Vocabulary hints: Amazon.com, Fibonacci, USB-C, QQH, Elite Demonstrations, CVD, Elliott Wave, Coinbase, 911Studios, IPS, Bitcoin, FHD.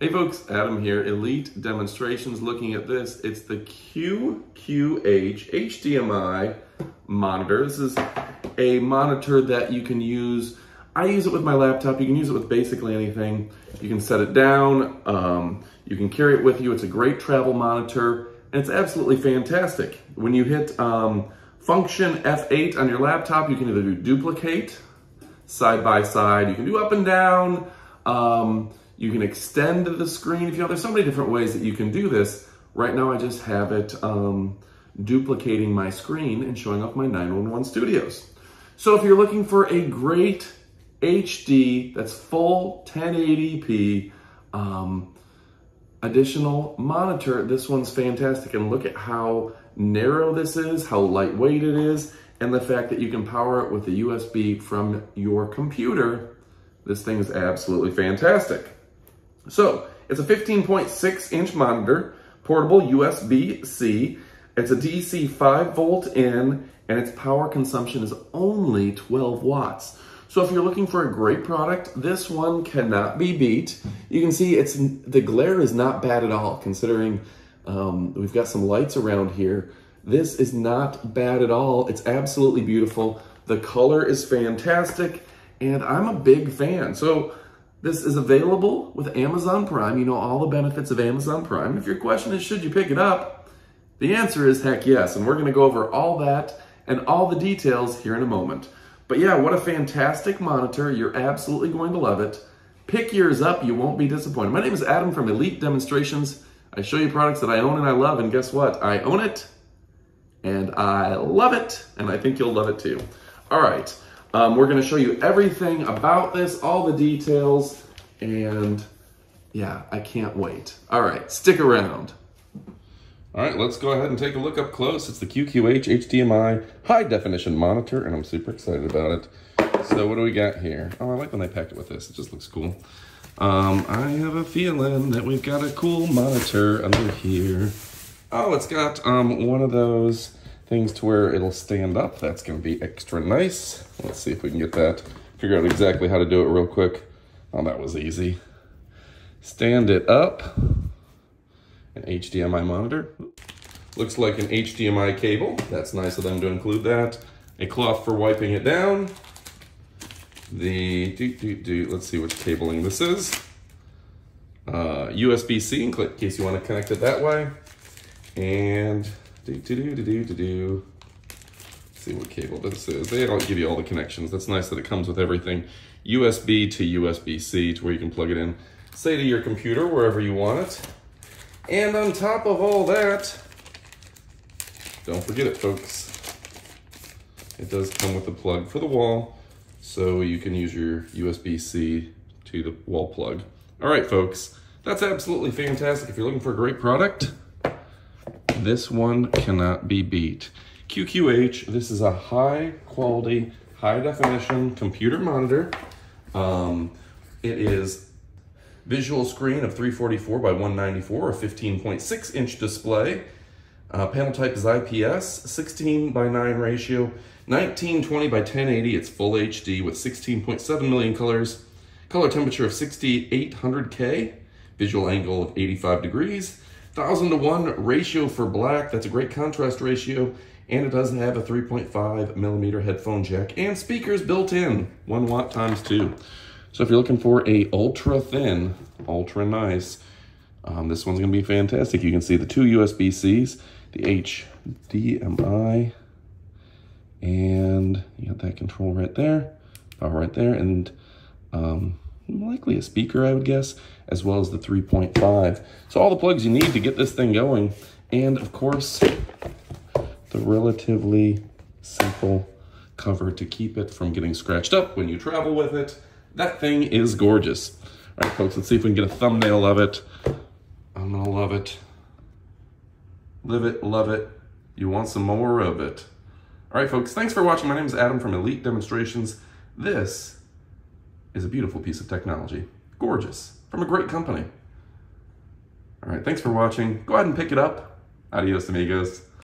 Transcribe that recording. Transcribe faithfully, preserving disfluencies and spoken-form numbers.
Hey folks, Adam here, Elite Demonstrations, looking at this. It's the Q Q H H D M I monitor. This is a monitor that you can use. I use it with my laptop. You can use it with basically anything. You can set it down. Um, you can carry it with you. It's a great travel monitor, and it's absolutely fantastic. When you hit um, function F eight on your laptop, you can either do duplicate, side by side. You can do up and down. Um, You can extend the screen. If you know, there's so many different ways that you can do this. Right now I just have it um, duplicating my screen and showing off my nine one one Studios. So if you're looking for a great H D, that's full ten eighty p, um, additional monitor, this one's fantastic. And look at how narrow this is, how lightweight it is, and the fact that you can power it with a U S B from your computer. This thing is absolutely fantastic. So, it's a fifteen point six inch monitor, portable U S B C, it's a D C five volt in, and its power consumption is only twelve watts. So if you're looking for a great product, this one cannot be beat. You can see it's the glare is not bad at all, considering um, we've got some lights around here. This is not bad at all. It's absolutely beautiful. The color is fantastic, and I'm a big fan. So, this is available with Amazon Prime. You know all the benefits of Amazon Prime. If your question is, should you pick it up? The answer is heck yes. And we're going to go over all that and all the details here in a moment. But yeah, what a fantastic monitor. You're absolutely going to love it. Pick yours up. You won't be disappointed. My name is Adam from Elite Demonstrations. I show you products that I own and I love. And guess what? I own it and I love it. And I think you'll love it too. All right. Um, we're going to show you everything about this, all the details, and yeah, I can't wait. All right, stick around. All right, let's go ahead and take a look up close. It's the Q Q H H D M I high-definition monitor, and I'm super excited about it. So what do we got here? Oh, I like when they packed it with this. It just looks cool. Um, I have a feeling that we've got a cool monitor under here. Oh, it's got um, one of those things to where it'll stand up. That's gonna be extra nice. Let's see if we can get that, figure out exactly how to do it real quick. Oh, that was easy. Stand it up, an H D M I monitor. Looks like an H D M I cable. That's nice of them to include that. A cloth for wiping it down. The, do, do, do, let's see which cabling this is. Uh, U S B C, in case you wanna connect it that way. And Do, do, do, do, do, do. Let's see what cable this is. They don't give you all the connections. That's nice that it comes with everything. U S B to U S B C to where you can plug it in, say to your computer, wherever you want it. And on top of all that, don't forget it, folks. It does come with a plug for the wall, so you can use your U S B C to the wall plug. All right, folks, that's absolutely fantastic. If you're looking for a great product, this one cannot be beat. Q Q H, this is a high quality, high definition computer monitor. Um, it is visual screen of three forty-four by one ninety-four, a fifteen point six inch display. Uh, panel type is I P S, sixteen by nine ratio, nineteen twenty by ten eighty. It's full H D with sixteen point seven million colors. Color temperature of sixty-eight hundred K, visual angle of eighty-five degrees. one thousand to one ratio for black, that's a great contrast ratio, and it does have a three point five millimeter headphone jack and speakers built in, one watt times two. So if you're looking for a ultra thin, ultra nice, um, this one's gonna be fantastic. You can see the two U S B Cs, the H D M I, and you got that control right there, power right there, and um, likely a speaker, I would guess, as well as the three point five. So all the plugs you need to get this thing going. And of course, the relatively simple cover to keep it from getting scratched up when you travel with it. That thing is gorgeous. All right, folks, let's see if we can get a thumbnail of it. I'm gonna love it. Live it, love it. You want some more of it. All right, folks, thanks for watching. My name is Adam from Elite Demonstrations. This is a beautiful piece of technology. Gorgeous. From a great company. All right, thanks for watching. Go ahead and pick it up. Adios, amigos.